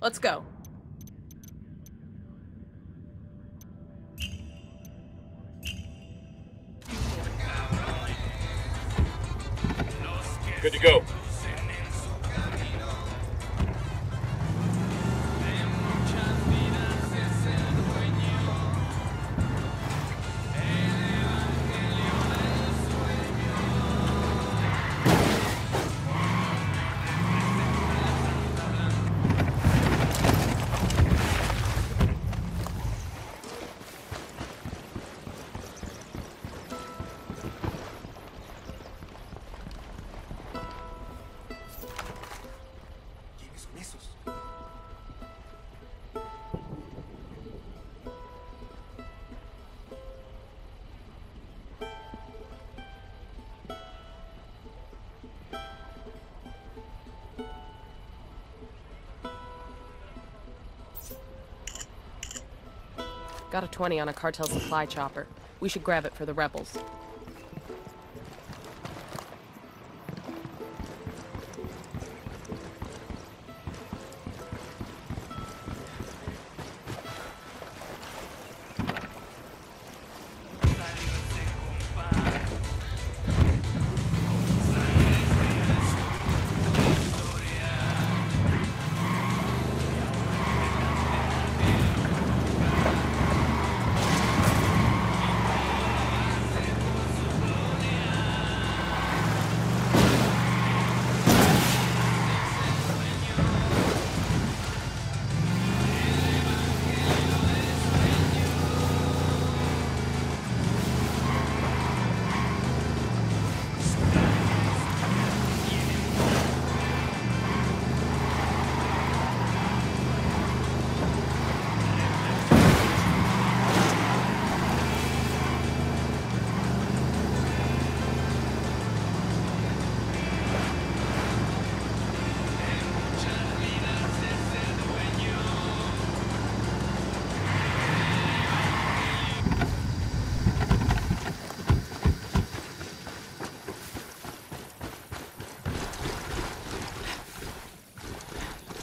Let's go. Good to go. Got a 20 on a cartel supply chopper. We should grab it for the rebels.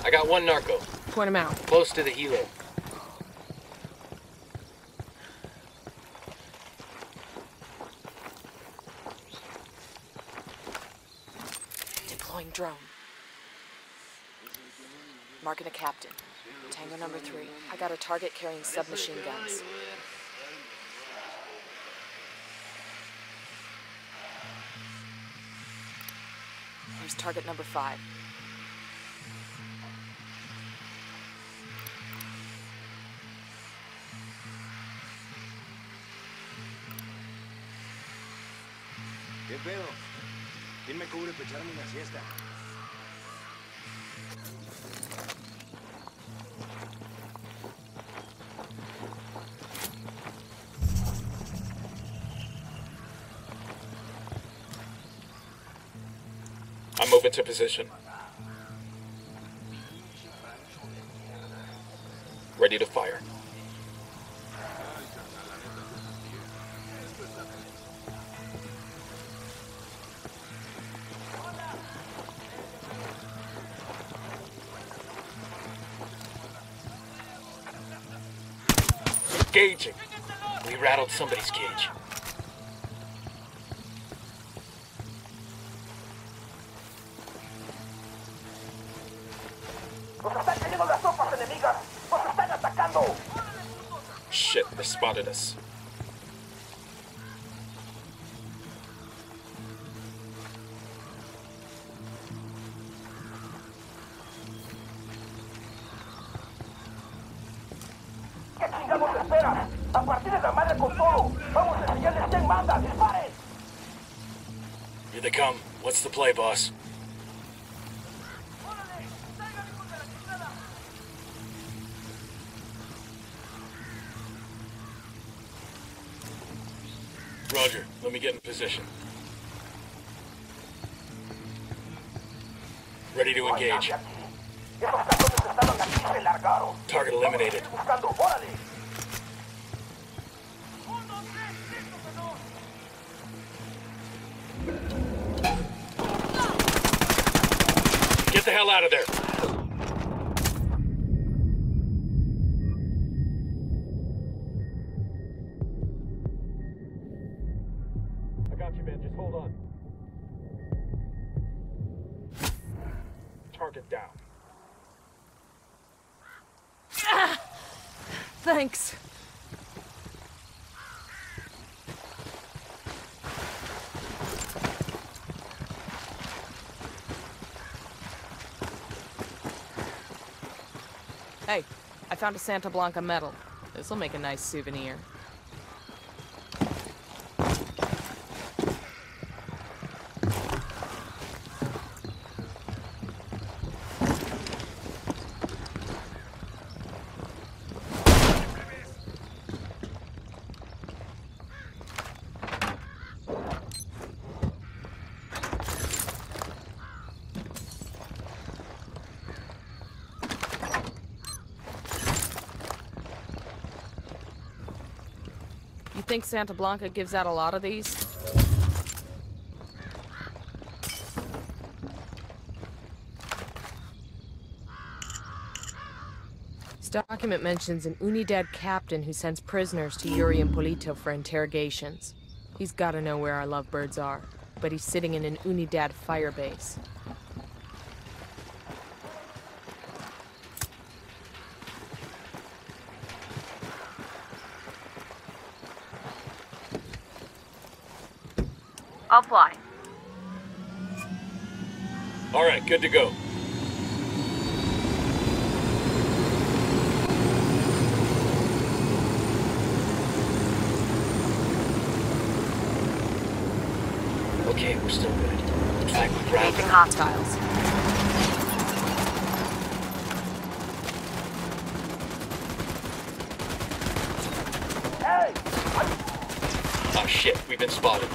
I got one narco. Point him out. Close to the helo. Deploying drone. Marking a captain. Tango number 3. I got a target carrying submachine guns. Here's target number 5. ¿Quién me cubre para echarme una siesta? I'm moving to position. Ready to fire. Engaging. We rattled somebody's cage. Shit, they spotted us. Here they come. What's the play, boss? Roger. Let me get in position. Ready to engage. Target eliminated. Get the hell out of there! it down. Ah, thanks. Hey, I found a Santa Blanca medal. This'll make a nice souvenir. Think Santa Blanca gives out a lot of these? This document mentions an Unidad captain who sends prisoners to Yuri and Polito for interrogations. He's gotta know where our lovebirds are, but he's sitting in an Unidad firebase. I'll fly. All right, good to go. Okay, we're still good. Looks like we're grabbing hostiles. Hey! Oh shit, we've been spotted.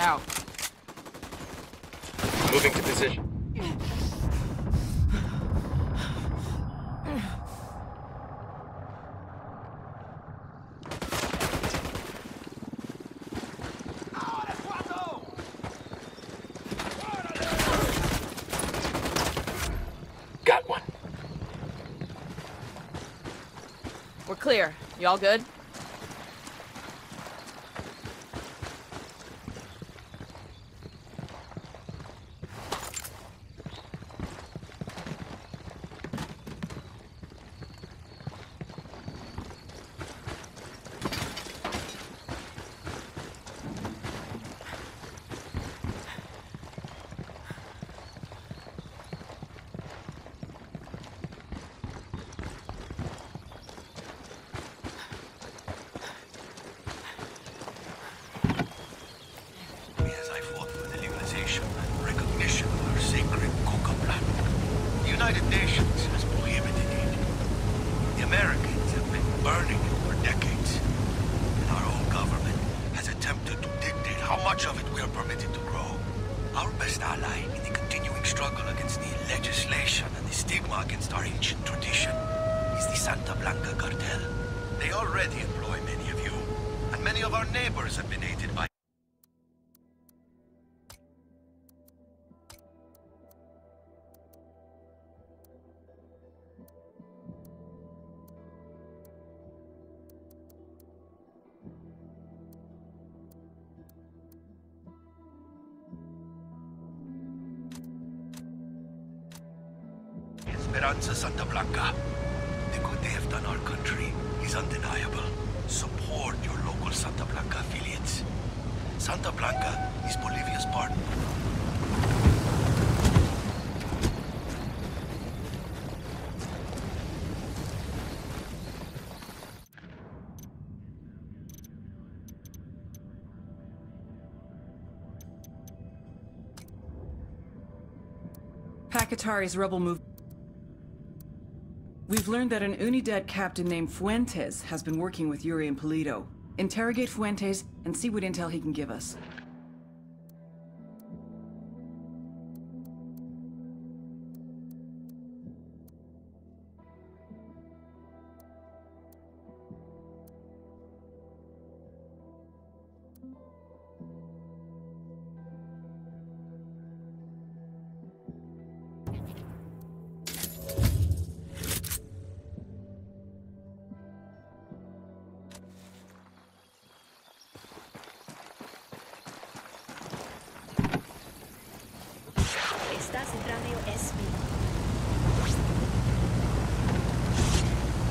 Out. Moving to position. Got one. We're clear. You all good? Santa Blanca. The good they have done our country is undeniable. Support your local Santa Blanca affiliates. Santa Blanca is Bolivia's partner. Pacatari's rebel movement. We've learned that an Unidad captain named Fuentes has been working with Yuri and Polito. Interrogate Fuentes and see what intel he can give us.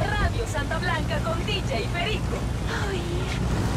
Radio Santa Blanca con DJ Perico. Oh, yeah.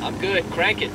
I'm good, crank it.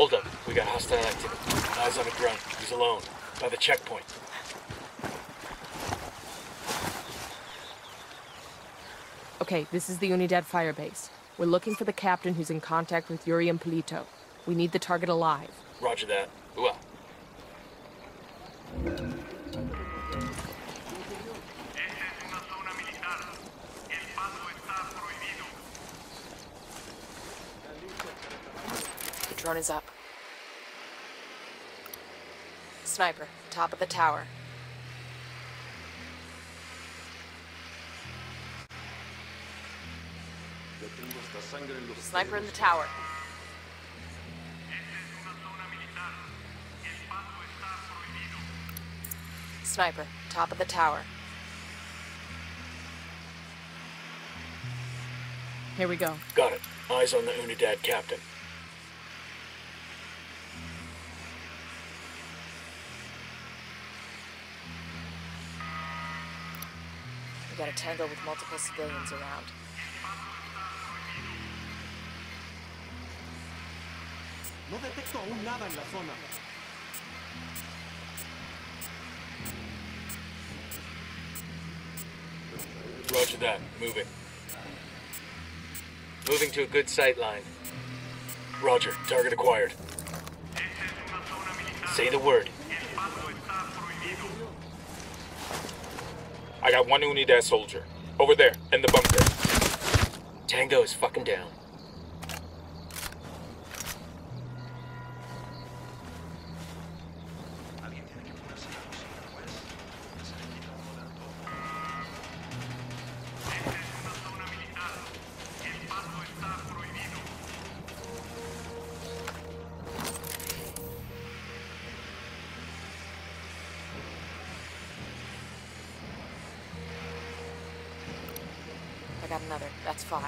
Hold up. We got hostile activity. Eyes on the ground. He's alone. By the checkpoint. Okay, this is the Unidad firebase. We're looking for the captain who's in contact with Yuri and Polito. We need the target alive. Roger that. Well. The drone is up. Sniper, top of the tower. Sniper in the tower. Sniper, top of the tower. Here we go. Got it. Eyes on the Unidad captain. We gotta tangle with multiple civilians around. No detecto aún nada en la zona. Roger that. Moving. Moving to a good sight line. Roger. Target acquired. Say the word. I got one Unidad soldier. Over there, in the bunker. Tango is fucking down. Got another. That's 5.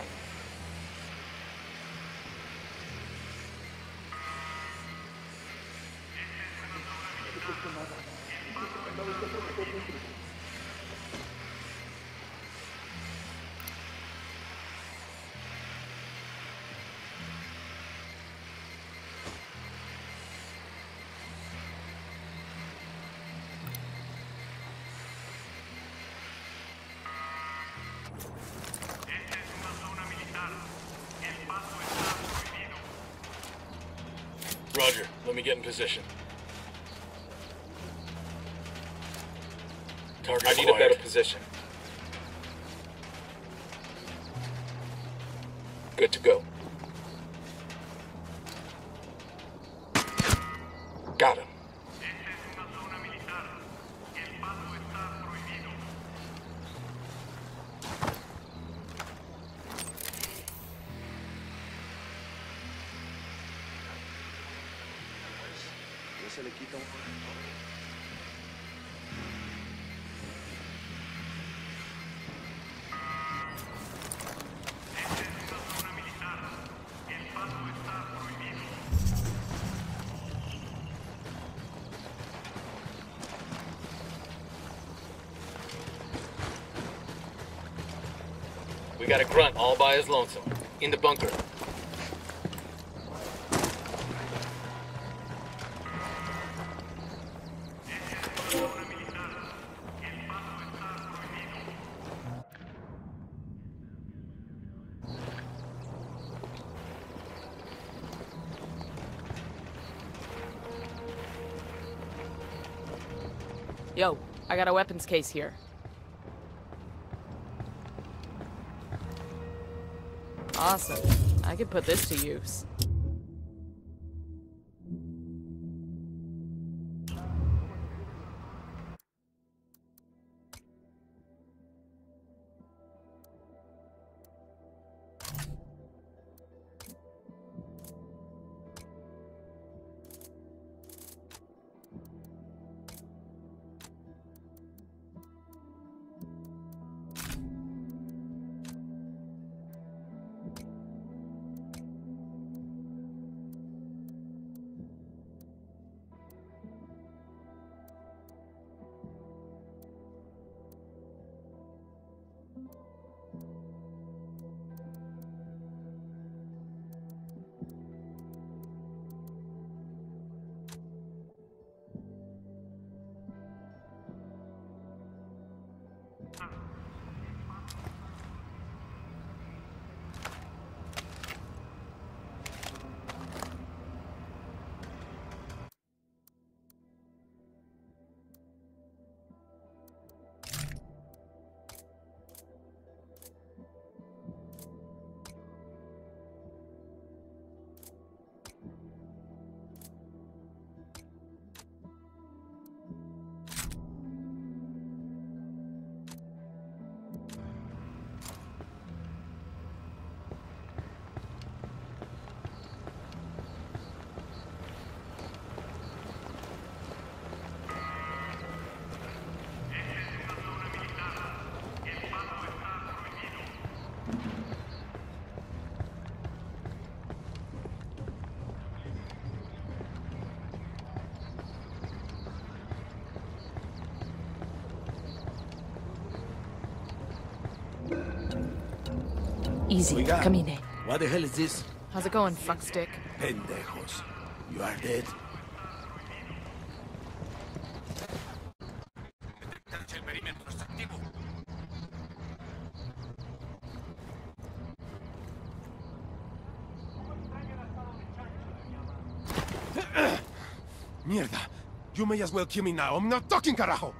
Roger, let me get in position. Target I need acquired. A better position. Good to go. Got him. We got a grunt all by his lonesome, in the bunker. Yo, I got a weapons case here. Awesome. I could put this to use. Easy, camine. What the hell is this? How's it going, fuckstick? Pendejos. You are dead? Mierda. You may as well kill me now. I'm not talking, carajo.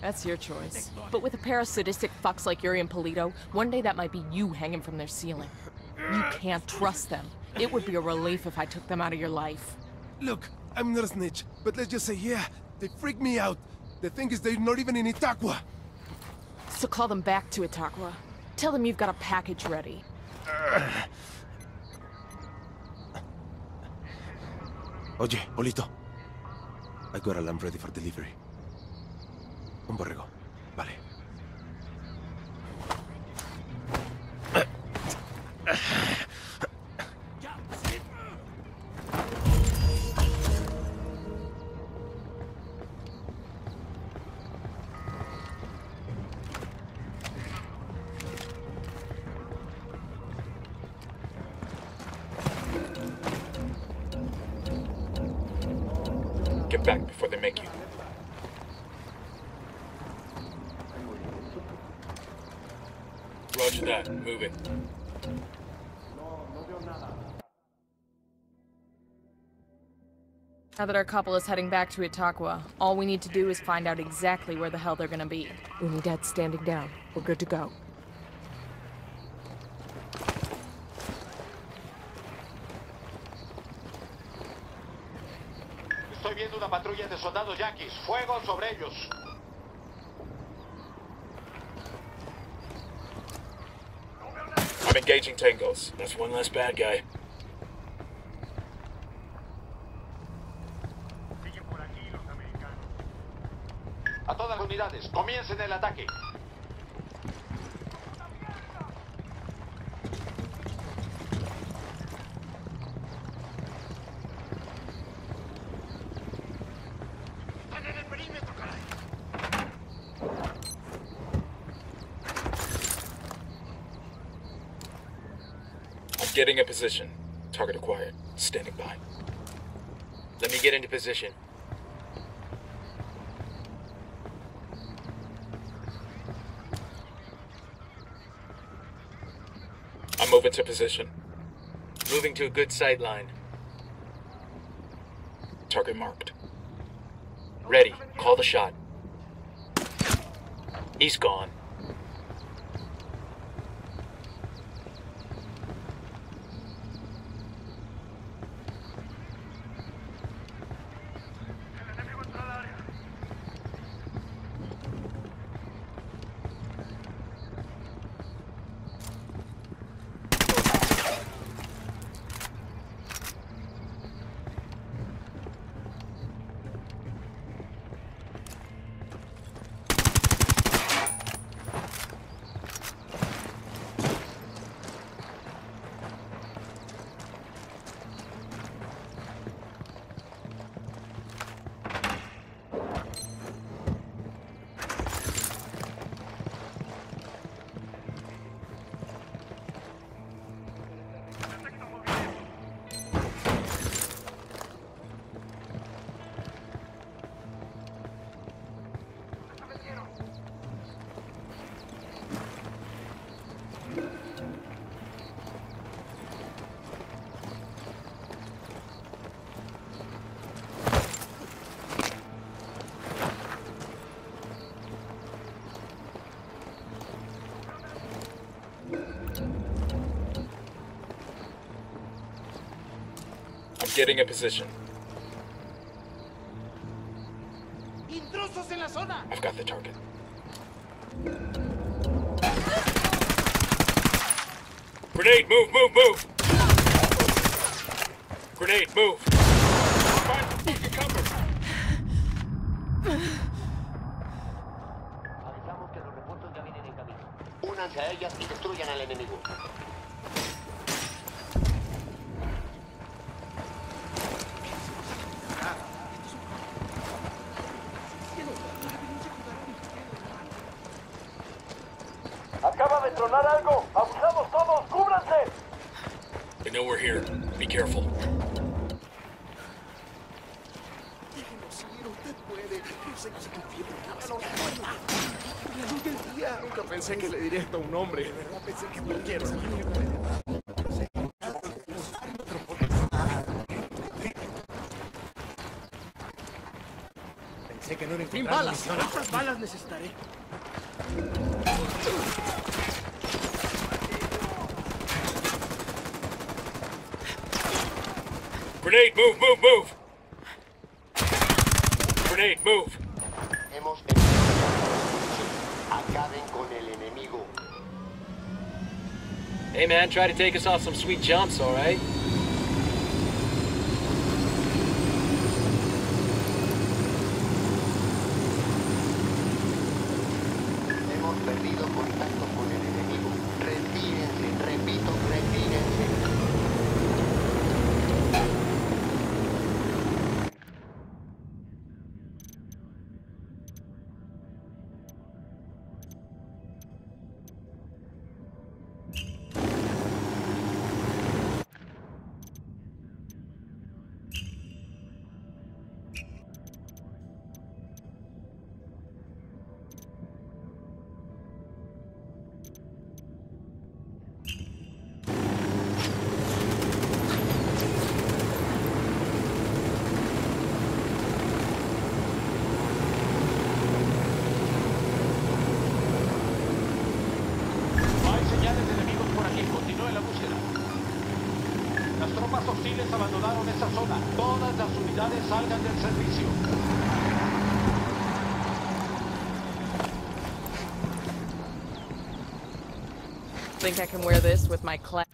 That's your choice. But with a pair of sadistic fucks like Yuri and Polito, one day that might be you hanging from their ceiling. You can't trust them. It would be a relief if I took them out of your life. Look, I'm not a snitch, but let's just say, yeah, they freak me out. The thing is, they're not even in Itaqua. So call them back to Itaqua. Tell them you've got a package ready. Oye, Polito. I got a lamb ready for delivery. Un borrego. Vale. Get back before they make you. Roger that. Move it. Now that our couple is heading back to Itaqua, all we need to do is find out exactly where the hell they're gonna be. Unidad standing down. We're good to go. Estoy viendo una patrulla de soldados yaquis. Fuego sobre ellos. I'm engaging tangos. That's one less bad guy. A todas las unidades, comiencen el ataque. Getting a position. Target acquired. Standing by. Let me get into position. I'm moving to position. Moving to a good sight line. Target marked. Ready. Call the shot. He's gone. Getting a position. I've got the target. Grenade, move, move, move! Grenade, move! Find the fucking cover! Acaba de tronar algo. ¡Abusamos todos! ¡Cubra! know we're here. Be careful. Nunca pensé que le diría esto a un hombre. De verdad pensé que no quiero salir. Que no ¡Sin balas! ¡Cuántas balas necesitaré! Grenade, move, move, move! Grenade, move! Hemos tenido... Acaben con el enemigo. Hey man, try to take us off some sweet jumps, alright? Think I can wear this with my class?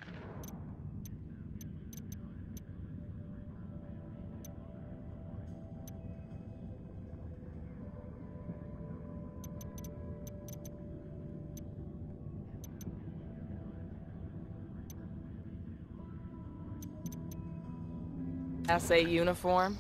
Class A uniform?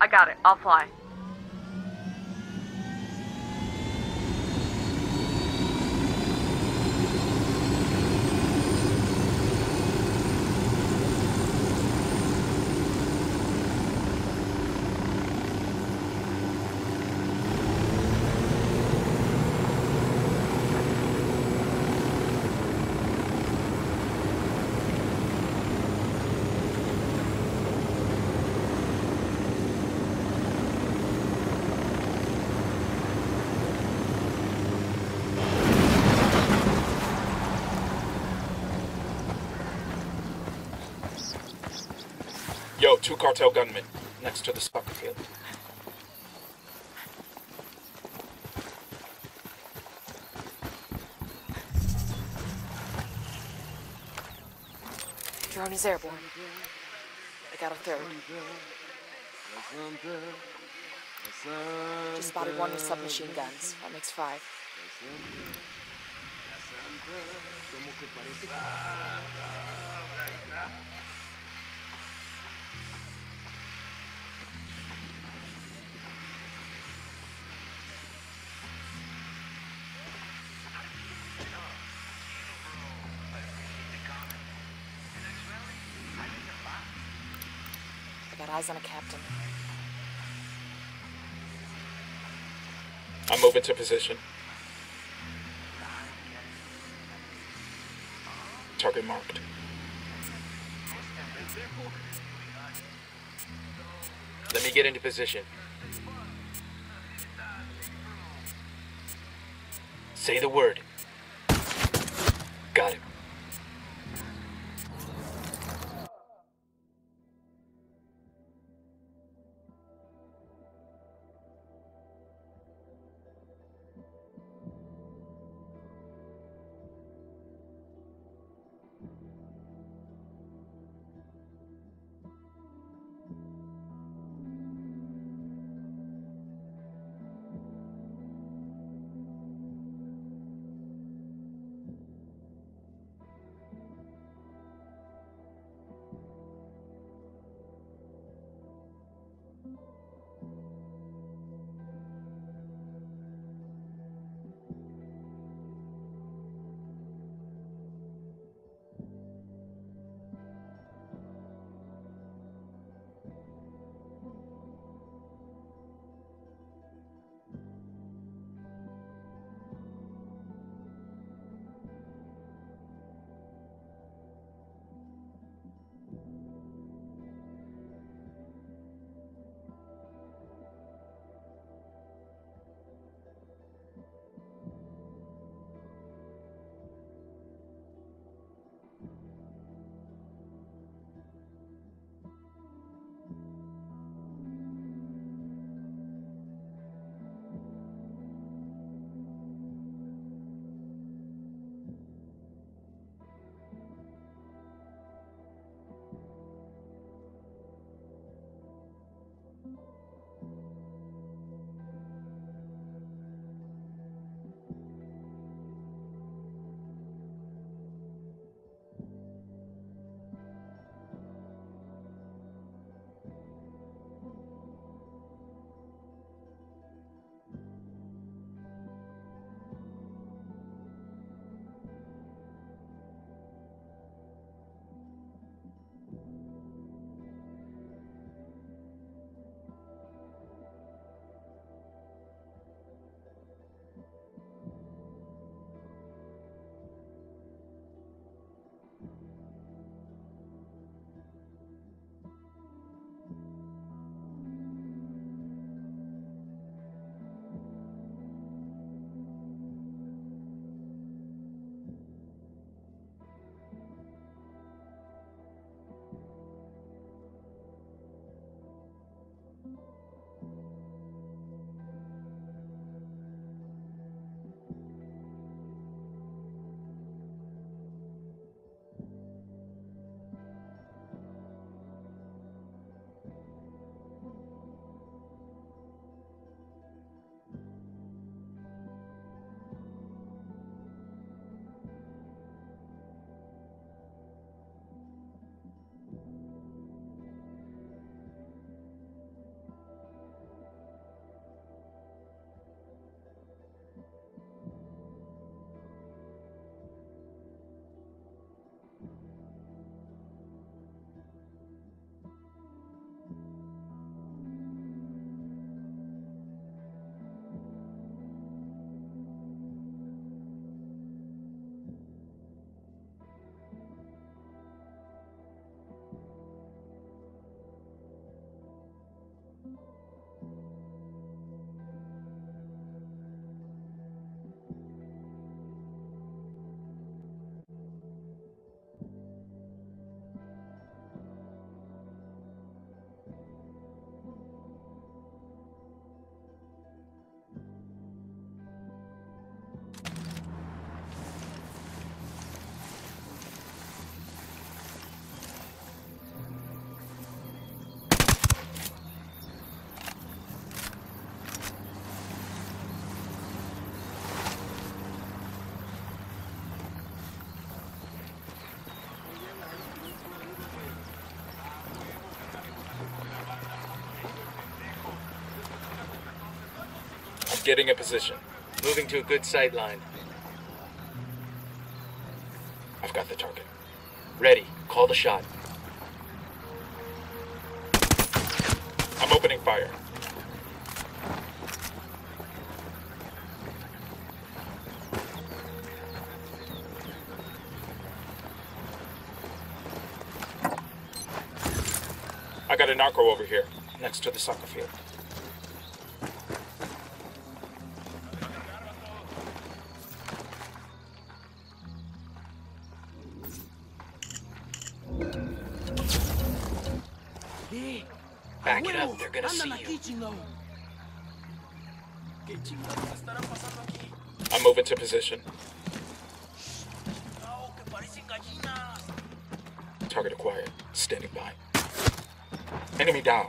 I got it. I'll fly. Yo, 2 cartel gunmen next to the soccer field. Drone is airborne. I got a third. Just spotted one with submachine guns. That makes 5. eyes on a captain. I'm moving to position. Target marked. Let me get into position. Say the word. Got it. Getting a position. Moving to a good sight line. I've got the target. Ready. Call the shot. fire. I got a narco over here, next to the soccer field. Back it up, they're gonna see you. I'm moving to position. Target acquired, standing by. Enemy down.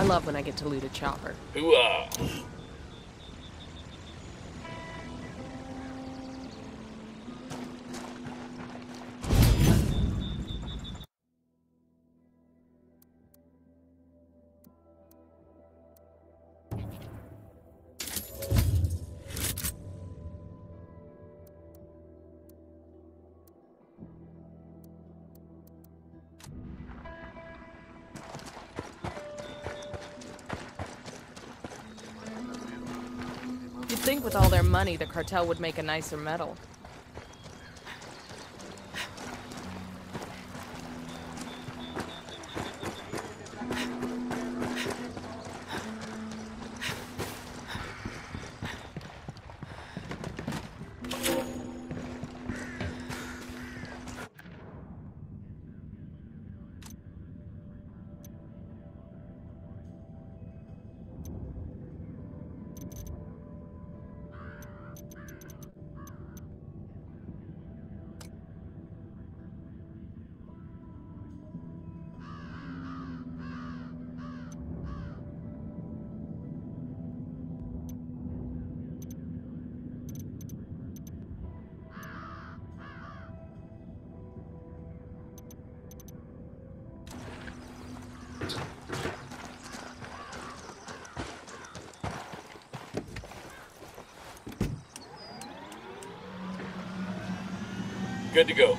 I love when I get to loot a chopper. Hoo-ah. I think with all their money, the cartel would make a nicer medal. Good to go.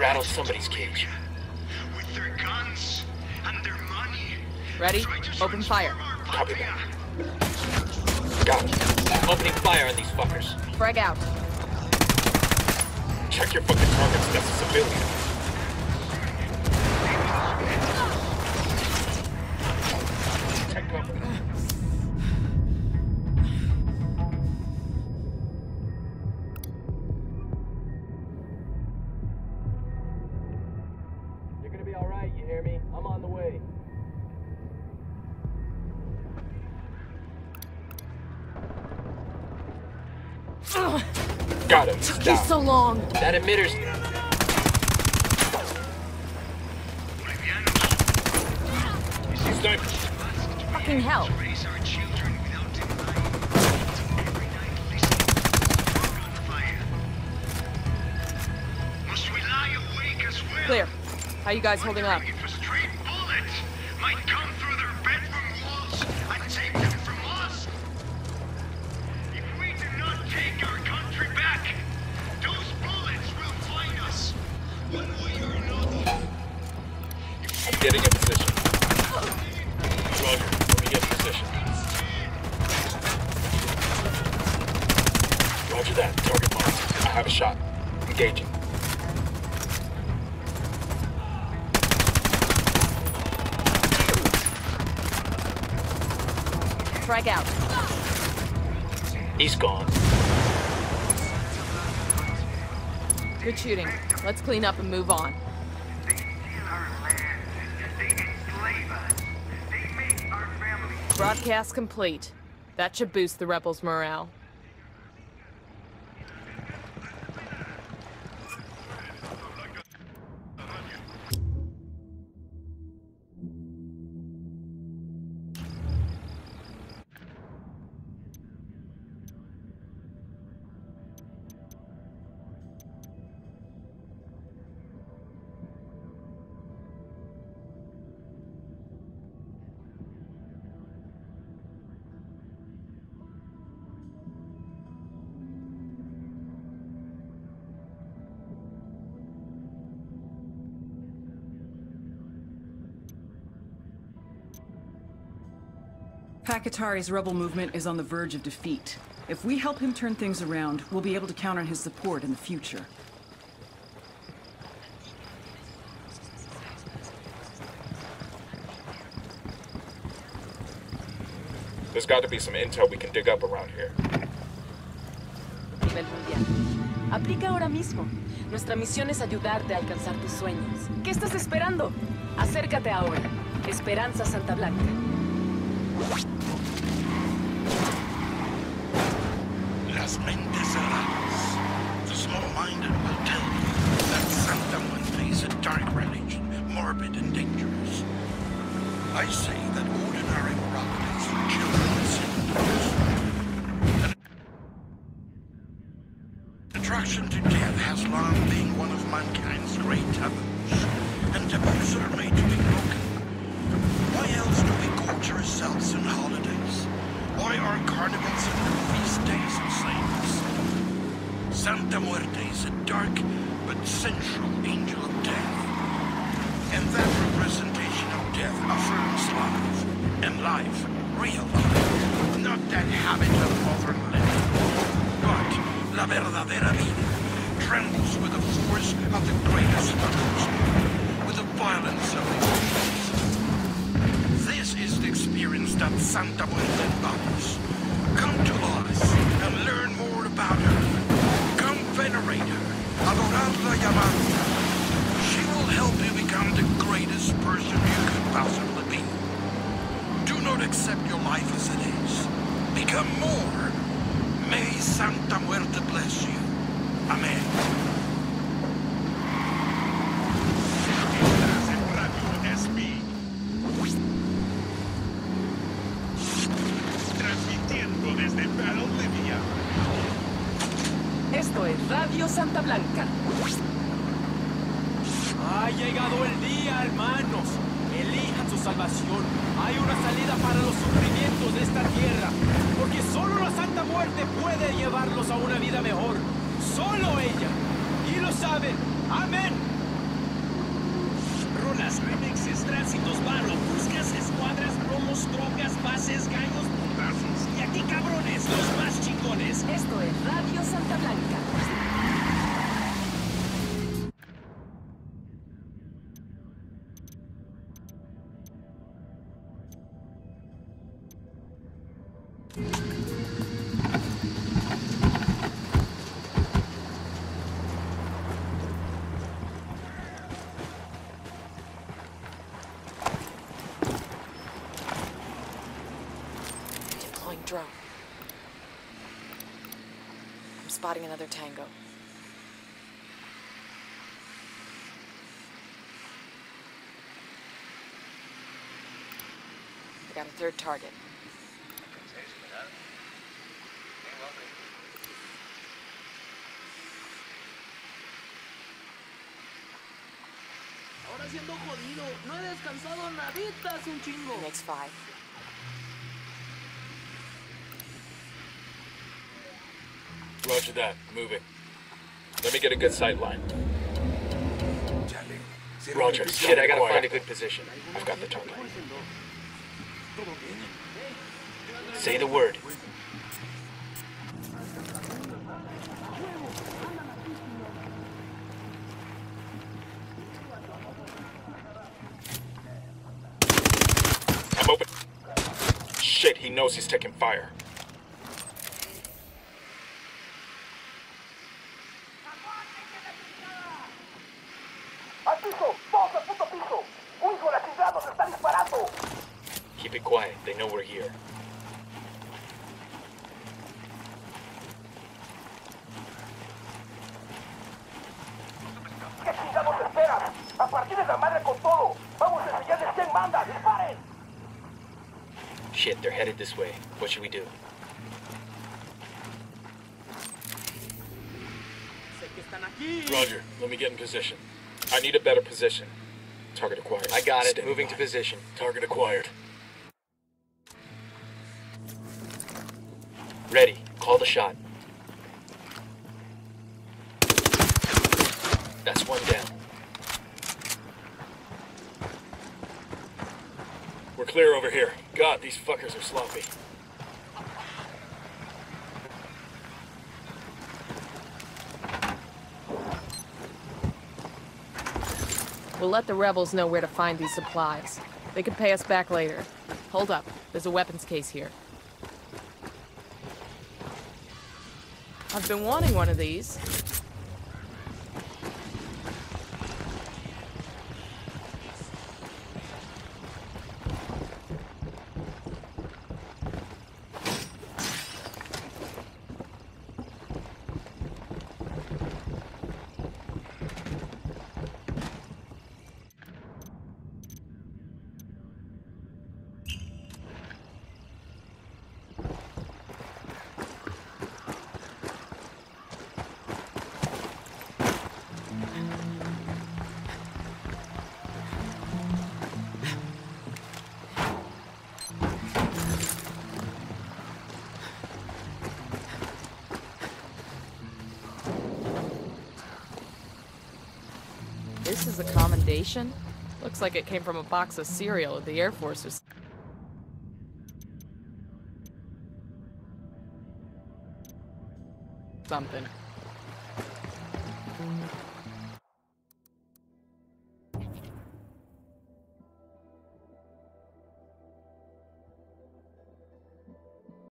rattle somebody's cage. With their guns and their money. Ready? Open fire. Copy that. Got it. Opening fire on these fuckers. Frag out. Check your fucking targets, that's a civilian. You're gonna be alright, you hear me? I'm on the way. Got him. Took you so long. That emitter's. Fucking hell. Clear. How you guys holding up? Getting in position. Roger, let me get in position. Roger that, target marked. I have a shot. Engaging. Frag out. He's gone. Good shooting. Let's clean up and move on. Broadcast complete. That should boost the rebels' morale. Pakatari's rebel movement is on the verge of defeat. If we help him turn things around, we'll be able to count on his support in the future. There's got to be some intel we can dig up around here. Nivel mundial. Aplica ahora mismo. Nuestra misión es ayudarte a alcanzar tus sueños. ¿Qué estás esperando? Acércate ahora. Esperanza Santa Blanca. Las mentes cerradas. The small-minded will tell you that Santa Muerte is a dark religion, morbid and dangerous. I say that ordinary robbers, children and sinners. An attraction to death has long been one of mankind's great taboos, and taboos are made to be broken. Why else do we gorge ourselves on holidays? Why are carnivals and feast days the same? Santa Muerte is a dark but central angel of death. And that representation of death affirms life. And life, real life. Not that habit of modern living. But la verdadera vida trembles with the force of the greatest struggles, with the violence of emotion. This is the experience that Santa Muerte embodies. Come to us and learn more about her. Come venerate her. Adorarla y amarla. She will help you become the greatest person you could possibly be. Do not accept your life as it is. Become more. May Santa Muerte bless you. Amen. Santa Blanca. Ha llegado el día, hermanos. Elijan su salvación. Hay una salida para los sufrimientos de esta tierra, porque solo la Santa Muerte puede llevarlos a una vida mejor. Solo ella. Y lo saben. Amén. trolas, remexes, tránsitos, barro, buscas, escuadras, promos, troncas, bases, gallos, puntazos. Y aquí, cabrones, los más chingones. Esto es Radio Santa Blanca. Spotting another tango. I got a third target. Ahora siendo jodido, no he descansado nadita, es un chingo. Makes five. Roger that. Moving. Let me get a good sight line. Roger. Shit, I gotta find a good position. I've got the target. Say the word. I'm open. Shit, he knows he's taking fire. Keep it quiet. They know we're here. ¿Qué chingados esperan? A partir de la madre con todo. Vamos a enseñarles quién manda. Disparen. Shit, they're headed this way. What should we do? Roger. Let me get in position. I need a better position. Target acquired. I got it. Moving to position. Target acquired. Ready. Call the shot. That's one down. We're clear over here. God, these fuckers are sloppy. We'll let the rebels know where to find these supplies. They could pay us back later. Hold up. There's a weapons case here. I've been wanting one of these. This is a commendation? Looks like it came from a box of cereal at the Air Force or something.